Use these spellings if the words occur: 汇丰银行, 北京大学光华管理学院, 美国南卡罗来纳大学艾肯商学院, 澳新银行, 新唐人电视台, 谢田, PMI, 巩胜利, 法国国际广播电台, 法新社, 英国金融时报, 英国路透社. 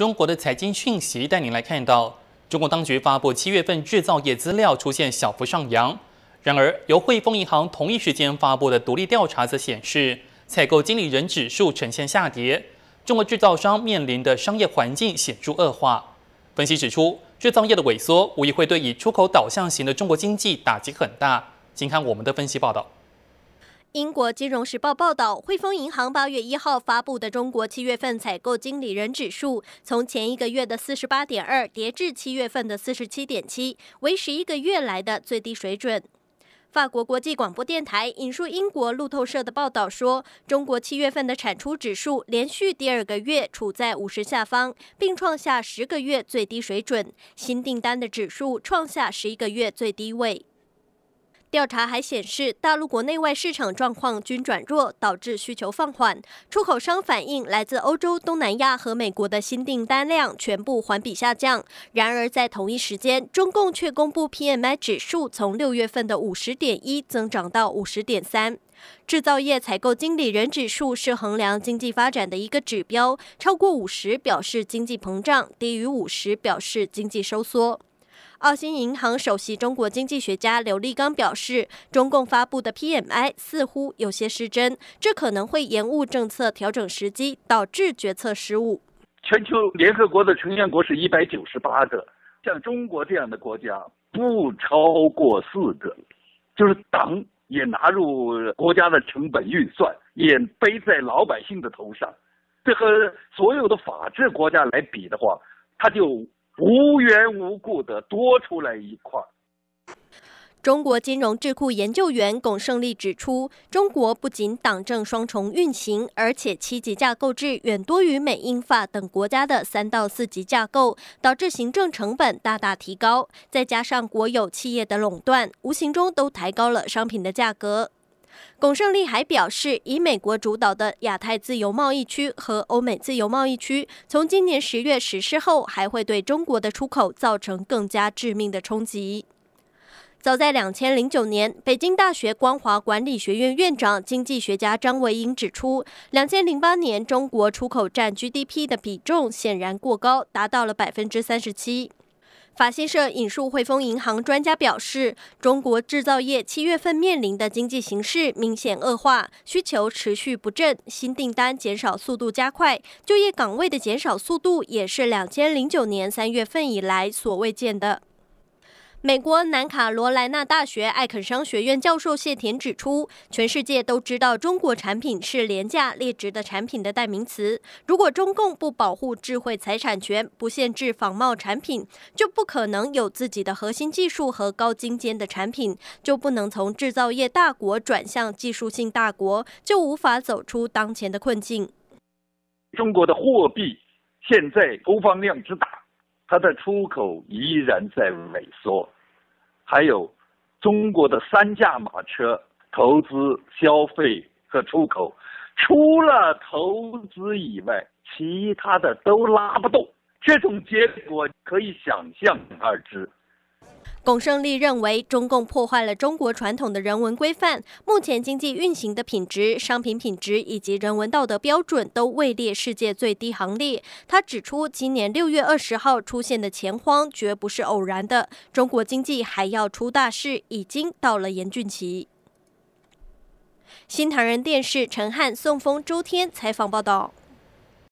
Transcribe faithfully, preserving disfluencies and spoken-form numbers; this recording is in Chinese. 中国的财经讯息带您来看到，中国当局发布七月份制造业资料出现小幅上扬。然而，由汇丰银行同一时间发布的独立调查则显示，采购经理人指数呈现下跌。中国制造商面临的商业环境显著恶化。分析指出，制造业的萎缩无疑会对以出口导向型的中国经济打击很大。请看我们的分析报道。 英国金融时报报道，汇丰银行八月一号发布的中国七月份采购经理人指数，从前一个月的 四十八点二 跌至七月份的 四十七点七， 为十一个月来的最低水准。法国国际广播电台引述英国路透社的报道说，中国七月份的产出指数连续第二个月处在五十下方，并创下十个月最低水准，新订单的指数创下十一个月最低位。 调查还显示，大陆国内外市场状况均转弱，导致需求放缓。出口商反映，来自欧洲、东南亚和美国的新订单量全部环比下降。然而，在同一时间，中共却公布 P M I 指数从六月份的 五十点一 增长到 五十点三。 制造业采购经理人指数是衡量经济发展的一个指标，超过五十表示经济膨胀，低于五十表示经济收缩。 澳新银行首席中国经济学家刘立刚表示，中共发布的 P M I 似乎有些失真，这可能会延误政策调整时机，导致决策失误。全球联合国的成员国是一百九十八个，像中国这样的国家不超过四个，就是党也纳入国家的成本预算，也背在老百姓的头上。这和所有的法治国家来比的话，它就 无缘无故的多出来一块。中国金融智库研究员龚胜利指出，中国不仅党政双重运行，而且七级架构制远多于美、英、法等国家的三到四级架构，导致行政成本大大提高。再加上国有企业的垄断，无形中都抬高了商品的价格。 龚胜利还表示，以美国主导的亚太自由贸易区和欧美自由贸易区，从今年十月实施后，还会对中国的出口造成更加致命的冲击。早在二零零九年，北京大学光华管理学院院长、经济学家张维迎指出， 二零零八年中国出口占 G D P 的比重显然过高，达到了 百分之三十七。 法新社引述汇丰银行专家表示，中国制造业七月份面临的经济形势明显恶化，需求持续不振，新订单减少速度加快，就业岗位的减少速度也是二零零九年三月份以来所未见的。 美国南卡罗来纳大学艾肯商学院教授谢田指出，全世界都知道中国产品是廉价劣质的产品的代名词。如果中共不保护智慧财产权，不限制仿冒产品，就不可能有自己的核心技术和高精尖的产品，就不能从制造业大国转向技术性大国，就无法走出当前的困境。中国的货币现在投放量之大， 它的出口依然在萎缩，还有中国的三驾马车：投资、消费和出口。除了投资以外，其他的都拉不动，这种结果可以想象而知。 龚胜利认为，中共破坏了中国传统的人文规范，目前经济运行的品质、商品品质以及人文道德标准都位列世界最低行列。他指出，今年六月二十号出现的钱荒绝不是偶然的，中国经济还要出大事，已经到了严峻期。新唐人电视陈汉、宋峰、周天采访报道。